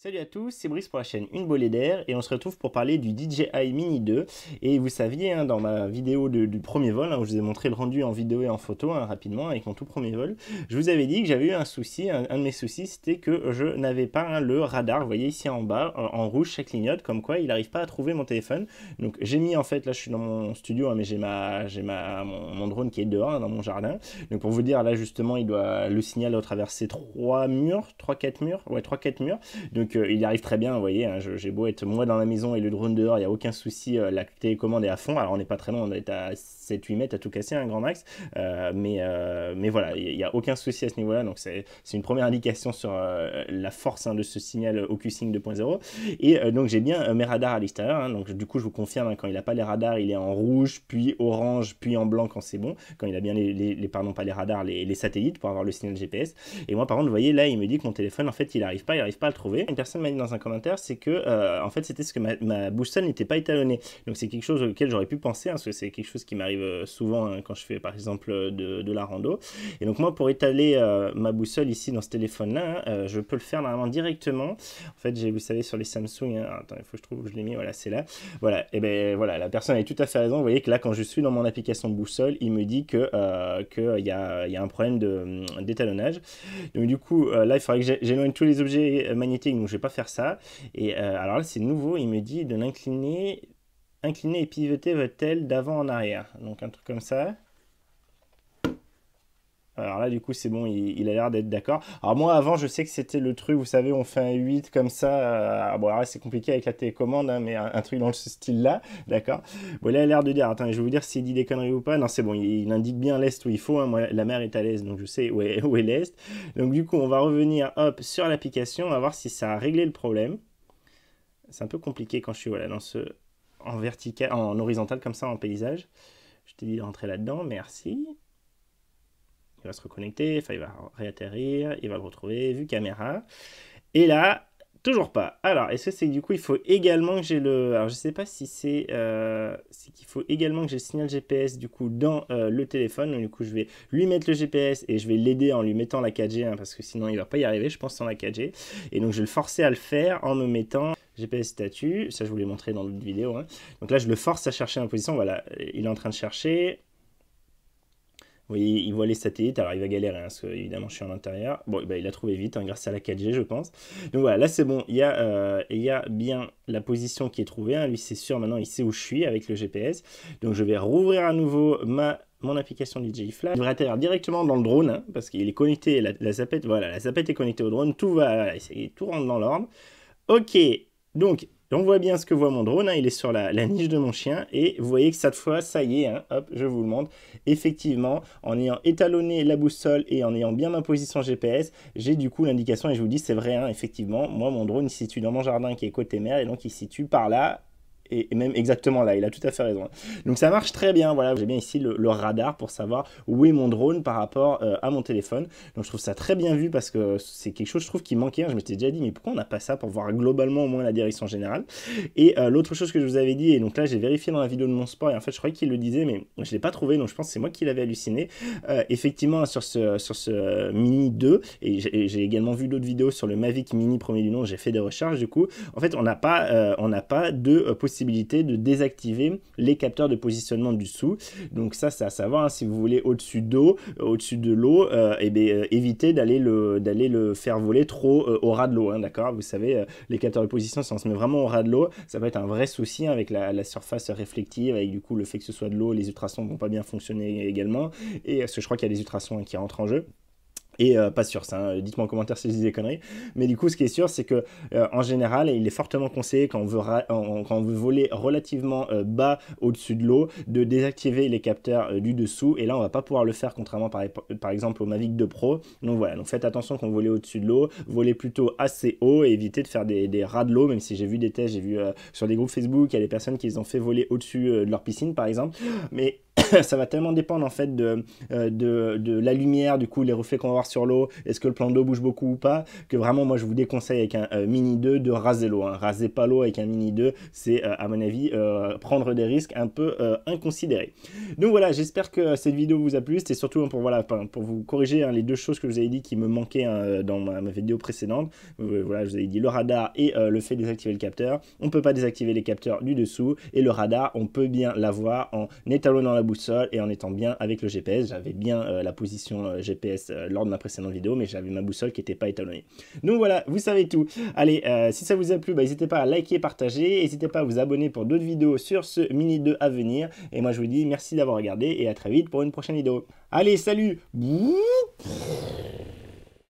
Salut à tous, c'est Brice pour la chaîne Une bolée d'air et on se retrouve pour parler du DJI Mini 2. Et vous saviez, hein, dans ma vidéo du premier vol, hein, où je vous ai montré le rendu en vidéo et en photo, hein, rapidement, avec mon tout premier vol, je vous avais dit que j'avais eu un souci. Un de mes soucis, c'était que je n'avais pas le radar. Vous voyez ici en bas, en rouge, ça clignote, comme quoi il n'arrive pas à trouver mon téléphone. Donc j'ai mis, en fait, là je suis dans mon studio, hein, mais j'ai mon drone qui est dehors, hein, dans mon jardin. Donc pour vous dire, là justement, le signal doit traverser 3-4 murs. Donc il arrive très bien, vous voyez, hein, j'ai beau être moi dans la maison et le drone dehors, il n'y a aucun souci, la télécommande est à fond, alors on n'est pas très loin, on est à 7-8 mètres à tout casser, un grand max, mais voilà, il n'y a aucun souci à ce niveau-là, donc c'est une première indication sur la force, hein, de ce signal OcuSync 2.0, et donc j'ai bien mes radars à l'extérieur, hein, donc du coup je vous confirme, hein, quand il n'a pas les radars, il est en rouge, puis orange, puis en blanc quand c'est bon, quand il a bien les satellites pour avoir le signal GPS, et moi par contre, vous voyez, là il me dit que mon téléphone, en fait, il n'arrive pas à le trouver. Personne m'a dit dans un commentaire, c'est que en fait c'était ce que ma boussole n'était pas étalonnée, donc c'est quelque chose auquel j'aurais pu penser, hein, parce que c'est quelque chose qui m'arrive souvent, hein, quand je fais par exemple de la rando, et donc moi pour étaler ma boussole ici dans ce téléphone là, hein, je peux le faire normalement directement, en fait vous savez sur les Samsung, hein, attends, il faut que je trouve où je l'ai mis, voilà c'est là, voilà, et ben voilà, la personne avait tout à fait raison, vous voyez que là quand je suis dans mon application de boussole, il me dit que il y a un problème d'étalonnage, donc du coup là il faudrait que j'éloigne tous les objets magnétiques, donc je vais pas faire ça, et alors là c'est nouveau, il me dit de incliner et pivoter votre aile d'avant en arrière, donc un truc comme ça. Alors là, du coup, c'est bon, il a l'air d'être d'accord. Alors moi, avant, je sais que c'était le truc, vous savez, on fait un 8 comme ça. Bon, alors là, c'est compliqué avec la télécommande, hein, mais un truc dans ce style-là, d'accord. Bon, là, il a l'air de dire, attends, je vais vous dire s'il dit des conneries ou pas. Non, c'est bon, il indique bien l'est où il faut. Hein. Moi, la mer est à l'est, donc je sais où est l'est. Donc du coup, on va revenir, hop, sur l'application, on va voir si ça a réglé le problème. C'est un peu compliqué quand je suis, voilà, dans ce... en vertical, en horizontal, comme ça, en paysage. Je t'ai dit de rentrer là-dedans, merci. Il va se reconnecter, enfin il va réatterrir, il va le retrouver, vue caméra. Et là, toujours pas. Alors, est-ce que c'est du coup, il faut également que j'ai le... Alors, je sais pas si c'est... c'est qu'il faut également que j'ai le signal GPS, du coup, dans le téléphone. Donc, du coup, je vais lui mettre le GPS et je vais l'aider en lui mettant la 4G, hein, parce que sinon, il va pas y arriver, je pense, sans la 4G. Et donc, je vais le forcer à le faire en me mettant... GPS statut, ça, je vous l'ai montré dans l'autre vidéo. Hein. Donc là, je le force à chercher en position. Voilà, il est en train de chercher... Vous voyez, il voit les satellites, alors il va galérer, hein, parce que évidemment je suis en intérieur. Bon, ben, il a trouvé vite, hein, grâce à la 4G, je pense. Donc voilà, là c'est bon, il y a bien la position qui est trouvée. Hein. Lui, c'est sûr, maintenant il sait où je suis avec le GPS. Donc je vais rouvrir à nouveau mon application DJI Flash. Il devrait atterrir directement dans le drone, hein, parce qu'il est connecté, la sapette est connectée au drone, tout va essayer, tout rentre dans l'ordre. Ok, donc... On voit bien ce que voit mon drone, hein, il est sur la niche de mon chien, et vous voyez que cette fois, ça y est, hein, hop, je vous le montre. Effectivement, en ayant étalonné la boussole et en ayant bien ma position GPS, j'ai du coup l'indication, et je vous dis, c'est vrai, hein, effectivement, moi, mon drone, il se situe dans mon jardin qui est côté mer, et donc il se situe par là, et même exactement là, il a tout à fait raison. Donc ça marche très bien, voilà, j'ai bien ici le radar pour savoir où est mon drone par rapport à mon téléphone. Donc je trouve ça très bien vu parce que c'est quelque chose, je trouve, qui manquait. Je m'étais déjà dit, mais pourquoi on n'a pas ça pour voir globalement au moins la direction générale. Et l'autre chose que je vous avais dit, et donc là j'ai vérifié dans la vidéo de mon sport, et en fait je croyais qu'il le disait, mais je ne l'ai pas trouvé, donc je pense que c'est moi qui l'avais halluciné. Effectivement, sur ce Mini 2, et j'ai également vu d'autres vidéos sur le Mavic Mini premier du nom, j'ai fait des recherches du coup. En fait, on n'a pas de possibilité de désactiver les capteurs de positionnement du sous, donc ça c'est à savoir, hein, si vous voulez au-dessus de l'eau, et bien évitez d'aller le faire voler trop au ras de l'eau, hein, d'accord, vous savez, les capteurs de position, si on se met vraiment au ras de l'eau, ça peut être un vrai souci, hein, avec la surface réflective, avec du coup le fait que ce soit de l'eau, les ultrasons vont pas bien fonctionner également, et parce que je crois qu'il y a des ultrasons, hein, qui rentrent en jeu. Et pas sûr ça, hein. Dites-moi en commentaire si je dis des conneries. Mais du coup, ce qui est sûr, c'est que en général, il est fortement conseillé quand on veut voler relativement bas au-dessus de l'eau, de désactiver les capteurs du dessous. Et là, on va pas pouvoir le faire, contrairement par exemple au Mavic 2 Pro. Donc voilà, donc faites attention quand vous volez au-dessus de l'eau, volez plutôt assez haut et évitez de faire des rats de l'eau, même si j'ai vu des tests, j'ai vu sur des groupes Facebook, il y a des personnes qui les ont fait voler au-dessus de leur piscine, par exemple. Mais ça va tellement dépendre en fait de la lumière, du coup les reflets qu'on va avoir sur l'eau, est-ce que le plan d'eau bouge beaucoup ou pas, que vraiment moi je vous déconseille avec un Mini 2 de raser l'eau, hein. Rasez pas l'eau avec un Mini 2, c'est à mon avis prendre des risques un peu inconsidérés. Donc voilà, j'espère que cette vidéo vous a plu, c'était surtout pour, voilà, pour vous corriger hein, les deux choses que je vous avais dit qui me manquaient hein, dans ma vidéo précédente. Voilà, je vous avais dit le radar et le fait de désactiver le capteur. On ne peut pas désactiver les capteurs du dessous et le radar, on peut bien l'avoir en étalonnant la boussole et en étant bien avec le GPS. J'avais bien la position GPS lors de ma précédente vidéo, mais j'avais ma boussole qui n'était pas étalonnée. Donc voilà, vous savez tout. Allez, si ça vous a plu, bah, n'hésitez pas à liker, partager, n'hésitez pas à vous abonner pour d'autres vidéos sur ce Mini 2 à venir. Et moi je vous dis merci d'avoir regardé et à très vite pour une prochaine vidéo. Allez, salut!